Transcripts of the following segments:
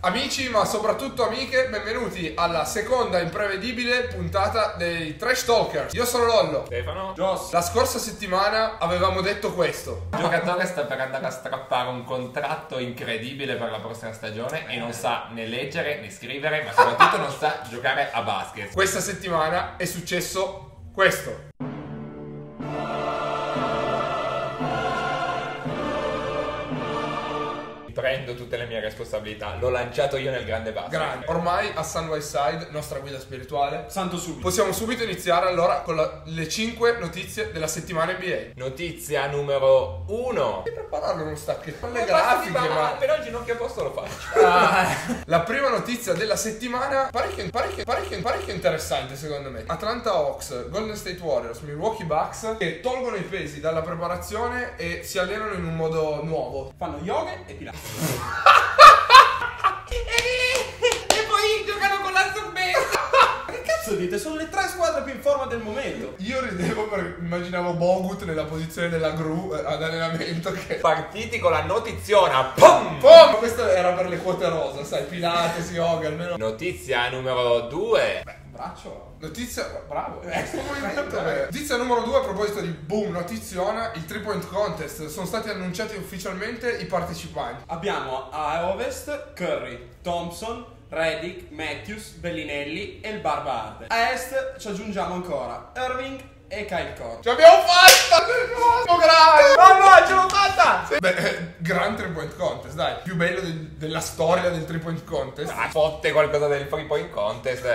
Amici, ma soprattutto amiche, benvenuti alla seconda imprevedibile puntata dei Trash Talkers. Io sono Lollo, Stefano, Joss. La scorsa settimana avevamo detto questo: il giocatore sta per andare a strappare un contratto incredibile per la prossima stagione e non sa né leggere né scrivere, ma soprattutto non sa giocare a basket. Questa settimana è successo questo. Prendo tutte le mie responsabilità, l'ho lanciato io nel grande basket. Grande. Ormai a Sun Wyside, nostra guida spirituale, santo subito. Possiamo subito iniziare allora con le 5 notizie della settimana NBA. Notizia numero 1. Devi prepararlo uno stacchetto con le grafiche, ma per oggi non che posto lo faccio. La prima notizia della settimana, parecchio interessante secondo me. Atlanta Hawks, Golden State Warriors, Milwaukee Bucks che tolgono i pesi dalla preparazione e si allenano in un modo nuovo. Fanno yoga e pilates. E poi giocano con la sorbetta. Che cazzo dite? Sono le tre squadre più in forma del momento. Io ridevo perché immaginavo Bogut nella posizione della gru ad allenamento che... Partiti con la notiziona. Pum pum. Questo era per le quote rosa, sai, Pilates, yoga almeno. Notizia numero 2. Beh, braccio. Notizia, bravo, notizia numero 2 a proposito di boom, notiziona, il 3-point contest, sono stati annunciati ufficialmente i partecipanti. Abbiamo a Ovest Curry, Thompson, Reddick, Matthews, Belinelli e il Barba Arde. A Est ci aggiungiamo ancora Irving e Kyle Korver. Ce l'abbiamo fatta! Grande! Mamma, ce fatta! Sì. Beh, gran 3-point contest, dai. Più bello della storia del 3-point contest. Ah, fotte qualcosa del 3-point contest.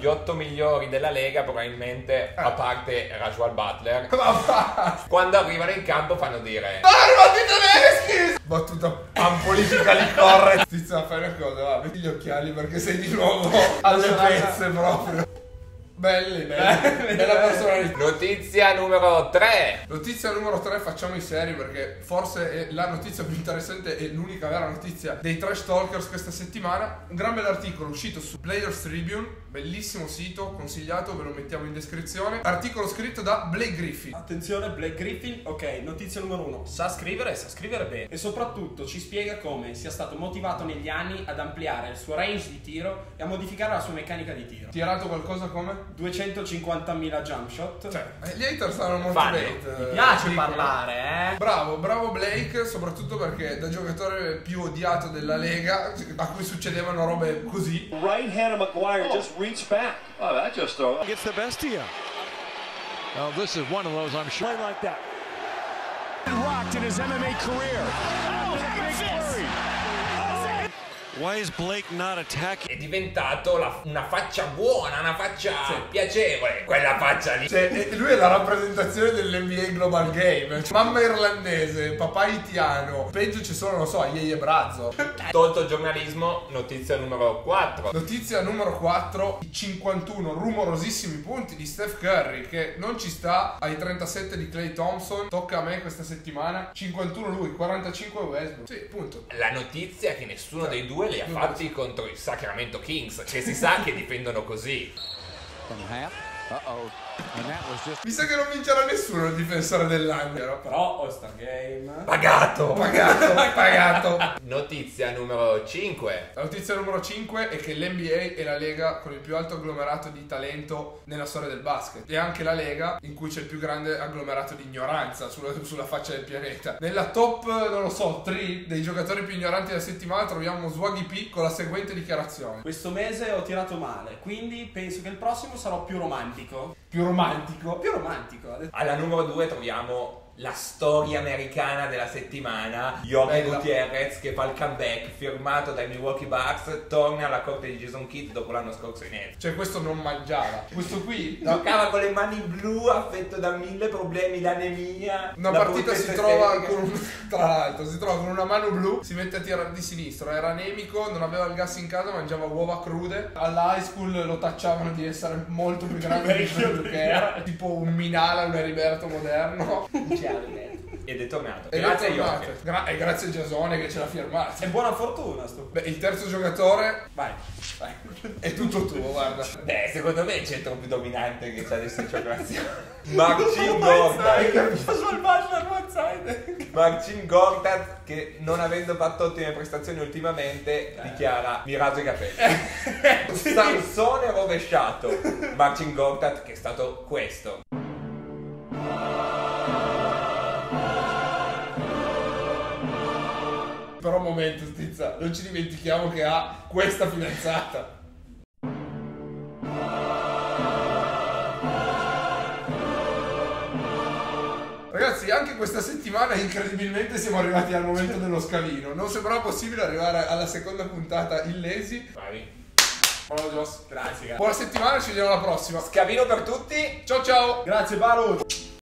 Gli 8 migliori della Lega, probabilmente, a parte Rajual Butler. Ma quando arrivano in campo fanno dire... Arrivati i tedeschi! Battuta ampolitica li corre. Tizia, fai una cosa, va, metti gli occhiali perché sei di nuovo alle pezze proprio. Belli, belli, bella personalità. Notizia numero 3. Notizia numero 3, facciamo i seri perché forse è la notizia più interessante e l'unica vera notizia dei Trash Talkers questa settimana. Un gran bell'articolo uscito su Players Tribune, bellissimo sito, consigliato, ve lo mettiamo in descrizione. Articolo scritto da Blake Griffin. Attenzione, Blake Griffin, ok, notizia numero 1. Sa scrivere bene. E soprattutto ci spiega come sia stato motivato negli anni ad ampliare il suo range di tiro e a modificare la sua meccanica di tiro. Tirato qualcosa come? 250.000 jump shot. Cioè, gli hater stanno molto bene. Mi piace parlare, eh. Bravo, bravo Blake, soprattutto perché da giocatore più odiato della Lega, a cui succedevano robe così. Right hand of McGuire just reached back. Oh, that just throw. It's the best here. Oh, this is one of those I'm sure. Play like that. Rocked in his MMA career. Oh, that's why is Blake not attacking? È diventato una faccia buona, una faccia piacevole. Quella faccia lì. Cioè, lui è la rappresentazione dell'NBA Global Game. Cioè, mamma irlandese, papà haitiano. Peggio ci sono, non so, Yeye Brazzo. Tolto giornalismo, notizia numero 4. Notizia numero 4, i 51 rumorosissimi punti di Steph Curry, che non ci sta ai 37 di Klay Thompson. Tocca a me questa settimana. 51 lui, 45 Westbrook. Sì, punto. La notizia è che nessuno dei due li ha fatti contro il Sacramento Kings, che si sa che difendono così. Mi sa che non vincerà nessuno il difensore dell'anno. Però All-Star Game pagato, pagato, pagato. Notizia numero 5. La notizia numero 5 è che l'NBA è la lega con il più alto agglomerato di talento nella storia del basket. E anche la lega in cui c'è il più grande agglomerato di ignoranza sulla faccia del pianeta. Nella top, non lo so, 3 dei giocatori più ignoranti della settimana troviamo Swaggy P con la seguente dichiarazione: questo mese ho tirato male, quindi penso che il prossimo sarò più romantico. Più romantico? Più romantico. Alla numero 2 troviamo la storia americana della settimana. Jorge Gutierrez che fa il comeback, firmato dai Milwaukee Bucks, torna alla corte di Jason Kidd dopo l'anno scorso in Italia. Cioè, questo non mangiava. Questo qui giocava con le mani blu, affetto da 1000 problemi d'anemia. Una partita si trova con, tra l'altro, si trova con una mano blu, si mette a tirare di sinistro, era anemico, non aveva il gas in casa, mangiava uova crude. Alla high school lo tacciavano di essere molto più grande di quello che era, tipo un Minala, un Heriberto moderno. Yeah, man. ed è tornato. Grazie a Jorge. E grazie a Giasone che ce l'ha firmato. E buona fortuna sto. Beh, il terzo giocatore. Vai. È tutto tuo, guarda. Beh, secondo me è il centro più dominante che c'ha adesso in giocazione. Marcin Gortat. Marcin Gortat, che non avendo fatto ottime prestazioni ultimamente, dichiara: mi raso i capelli. Sansone rovesciato. Marcin Gortat, che è stato questo. Però un momento, Stizza, non ci dimentichiamo che ha questa fidanzata. Ragazzi, anche questa settimana incredibilmente siamo arrivati al momento dello scalino. Non sembrava possibile arrivare alla seconda puntata illesi. Vai. Buona settimana, ci vediamo alla prossima. Scalino per tutti. Ciao ciao. Grazie Baru.